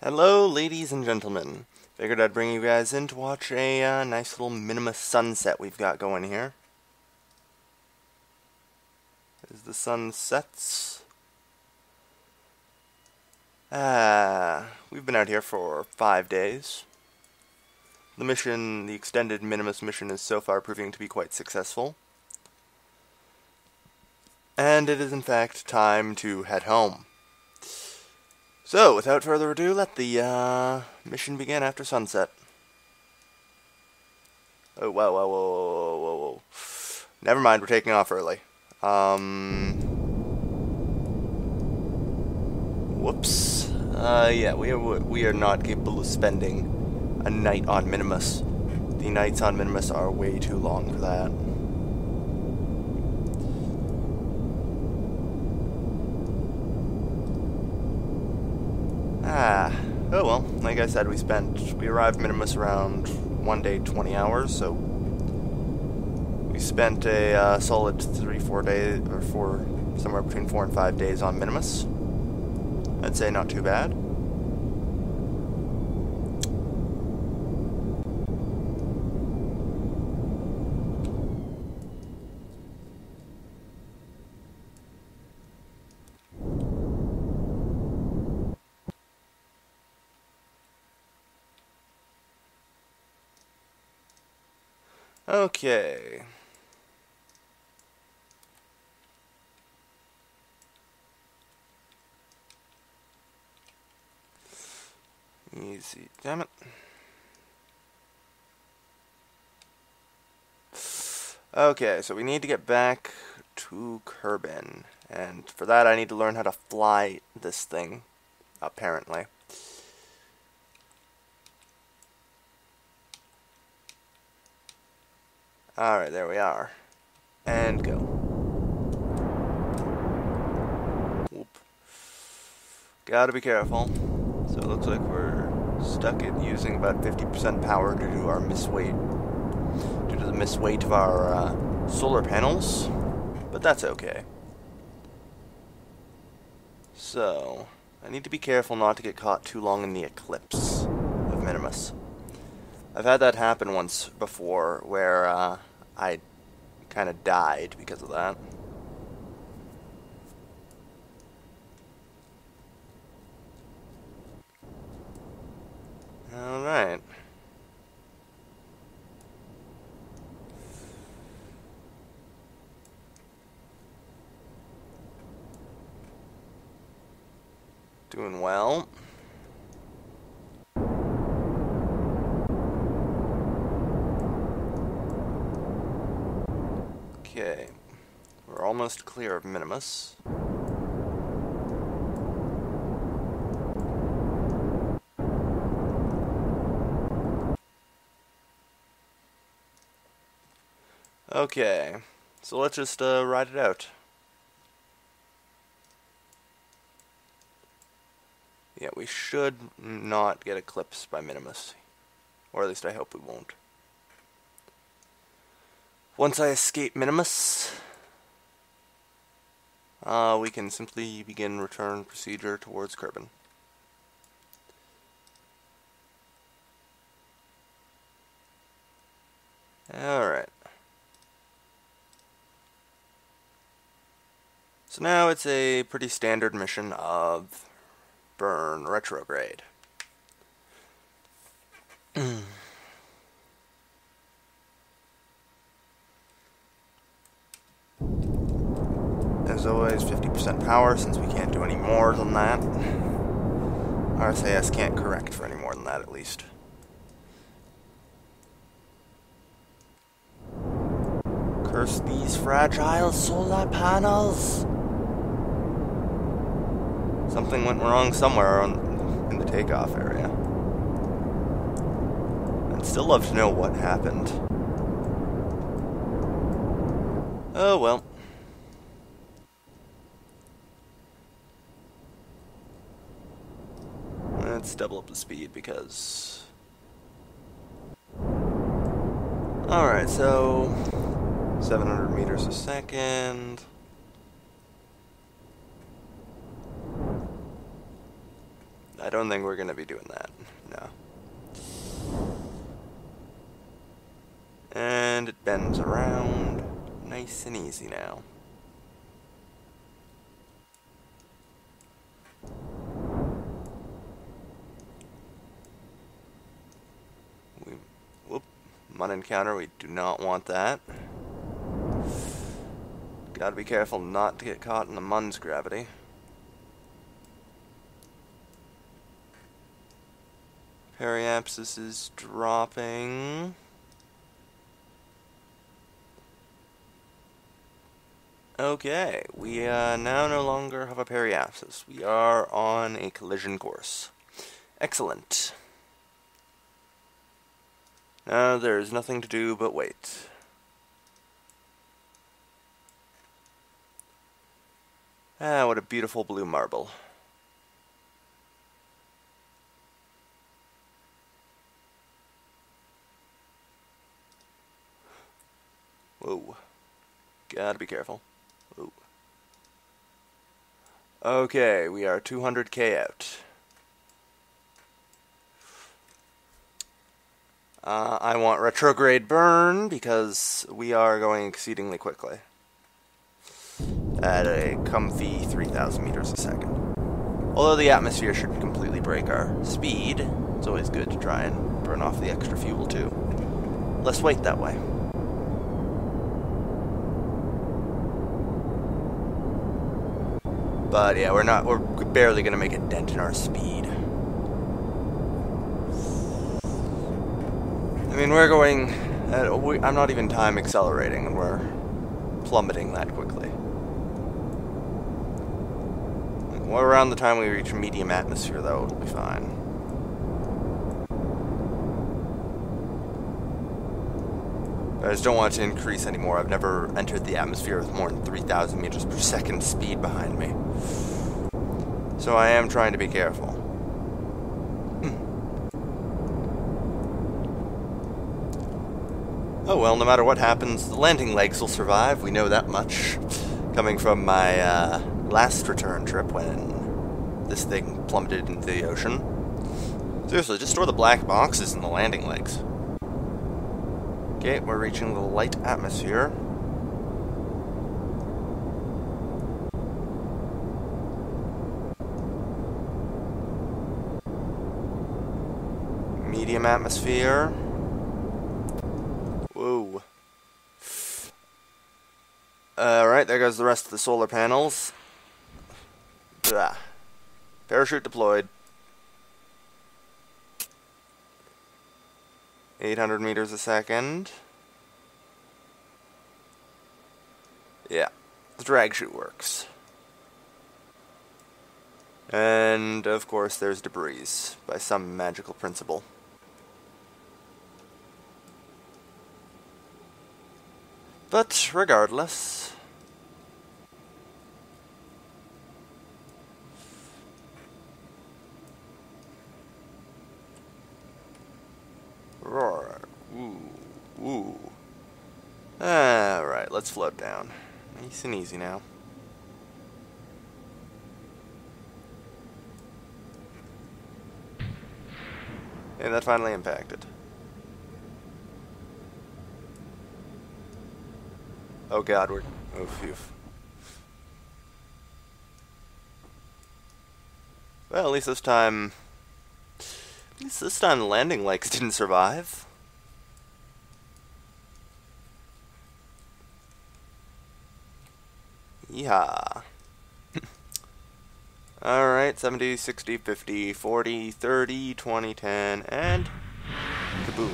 Hello ladies and gentlemen, figured I'd bring you guys in to watch a nice little Minimus sunset we've got going here. As the sun sets. We've been out here for 5 days. The mission, the extended Minimus mission, is so far proving to be quite successful. And it is in fact time to head home. So, without further ado, let the mission begin after sunset. Oh, whoa, whoa, whoa, whoa, whoa. Never mind, we're taking off early. Whoops. Yeah, we are not capable of spending a night on Minimus. The nights on Minimus are way too long for that. Oh well, like I said, we arrived Minimus around 1 day, 20 hours, so we spent a solid 3, 4 days, or somewhere between 4 and 5 days on Minimus. I'd say not too bad. Okay. Easy, damn it. Okay, so we need to get back to Kerbin, and for that I need to learn how to fly this thing, apparently. Alright, there we are. And go. Whoop. Gotta be careful. So it looks like we're stuck at using about 50% power due to our misweight. Due to the misweight of our solar panels. But that's okay. So, I need to be careful not to get caught too long in the eclipse of Minimus. I've had that happen once before, where I kind of died because of that. Alright. Doing well. Okay, we're almost clear of Minimus. Okay, so let's just ride it out. Yeah, we should not get eclipsed by Minimus, or at least I hope we won't. Once I escape Minimus, we can simply begin return procedure towards Kerbin. Alright. So now it's a pretty standard mission of burn retrograde. As always, 50% power, since we can't do any more than that. RSAS can't correct for any more than that, at least. Curse these fragile solar panels! Something went wrong somewhere in the takeoff area. I'd still love to know what happened. Oh well. Let's double up the speed because... Alright, so 700 meters a second. I don't think we're going to be doing that, no. And it bends around nice and easy now. Mun encounter, we do not want that. Gotta be careful not to get caught in the Mun's gravity. Periapsis is dropping. Okay, we now no longer have a periapsis. We are on a collision course. Excellent. Now there is nothing to do but wait. Ah, what a beautiful blue marble. Whoa. Gotta be careful. Whoa. Okay, we are 200k out. I want retrograde burn because we are going exceedingly quickly at a comfy 3,000 meters a second. Although the atmosphere should completely break our speed, it's always good to try and burn off the extra fuel too. Less weight that way. But yeah, we're barely gonna make a dent in our speed. I mean, we're going at, I'm not even time accelerating, and we're plummeting that quickly. Well, around the time we reach medium atmosphere, though, it'll be fine. I just don't want it to increase anymore. I've never entered the atmosphere with more than 3,000 meters per second speed behind me. So I am trying to be careful. Oh well, no matter what happens, the landing legs will survive, we know that much. Coming from my last return trip when this thing plummeted into the ocean. Seriously, just store the black boxes in the landing legs. Okay, we're reaching the light atmosphere. Medium atmosphere. Alright, there goes the rest of the solar panels. Blah. Parachute deployed. 800 meters a second. Yeah, the drag chute works. And, of course, there's debris by some magical principle. But, regardless... Roar. Ooh. Ooh. Alright, let's float down. Nice and easy now. And that finally impacted. Oh god, we're... Oh, phew. Well, at least this time... At least this time the landing legs didn't survive. Yeah. Alright, 70, 60, 50, 40, 30, 20, 10, and... Kaboom.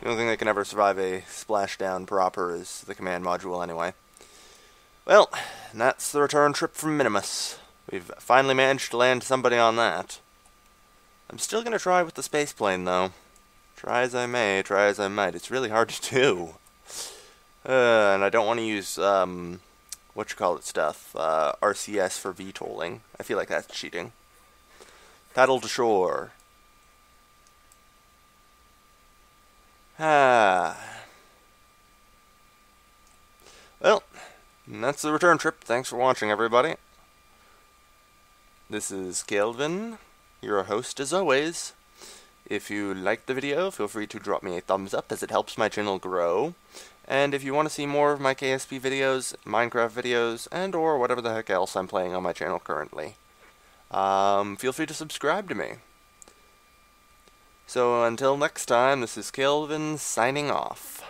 The only thing that can ever survive a splashdown proper is the command module anyway. Well, and that's the return trip from Minimus. We've finally managed to land somebody on that. I'm still going to try with the space plane, though. Try as I may, try as I might. It's really hard to do. And I don't want to use, stuff, RCS for VTOLing. I feel like that's cheating. Paddle to shore. Well, that's the return trip. Thanks for watching, everybody. This is Kailvin, your host as always. If you liked the video, feel free to drop me a thumbs up as it helps my channel grow. And if you want to see more of my KSP videos, Minecraft videos, and or whatever the heck else I'm playing on my channel currently, feel free to subscribe to me. So until next time, this is Kailvin signing off.